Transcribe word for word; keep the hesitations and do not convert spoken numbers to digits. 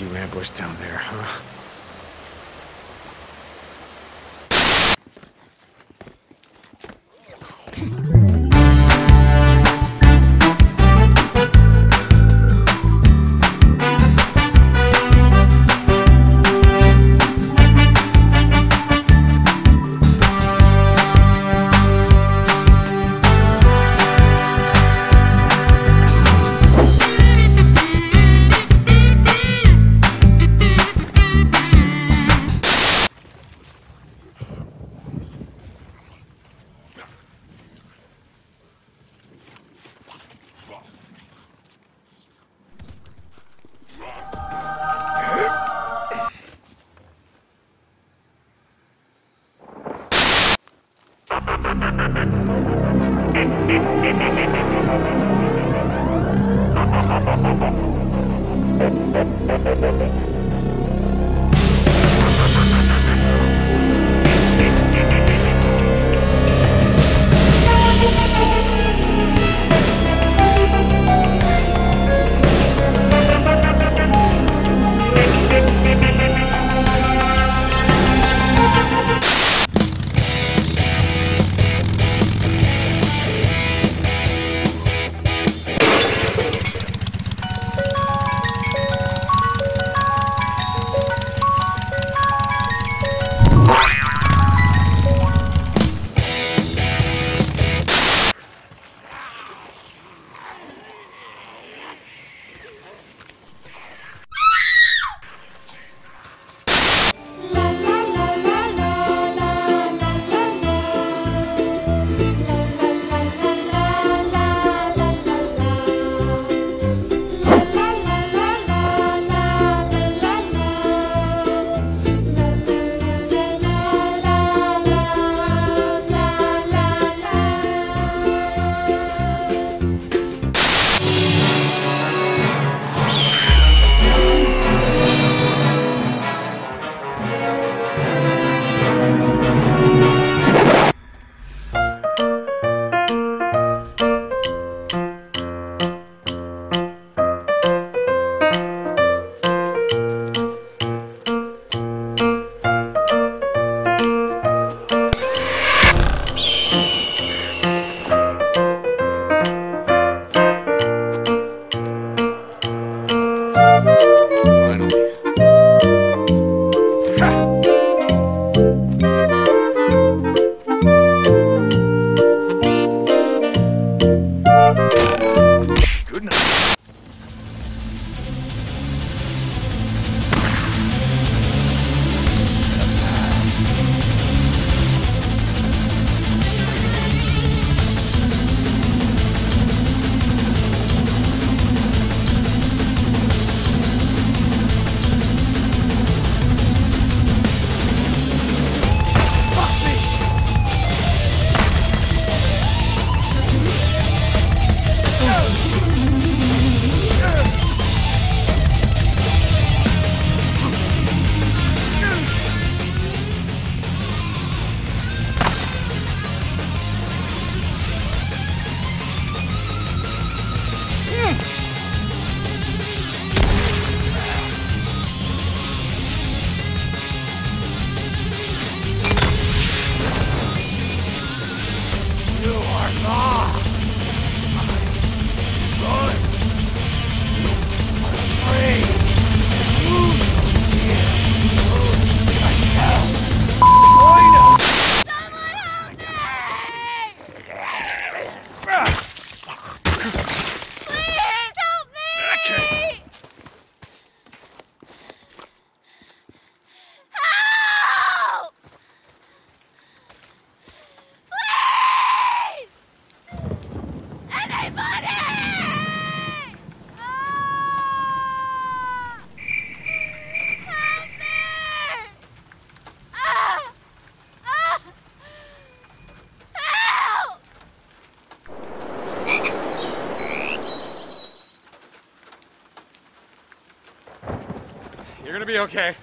You ambushed down there, huh? be okay.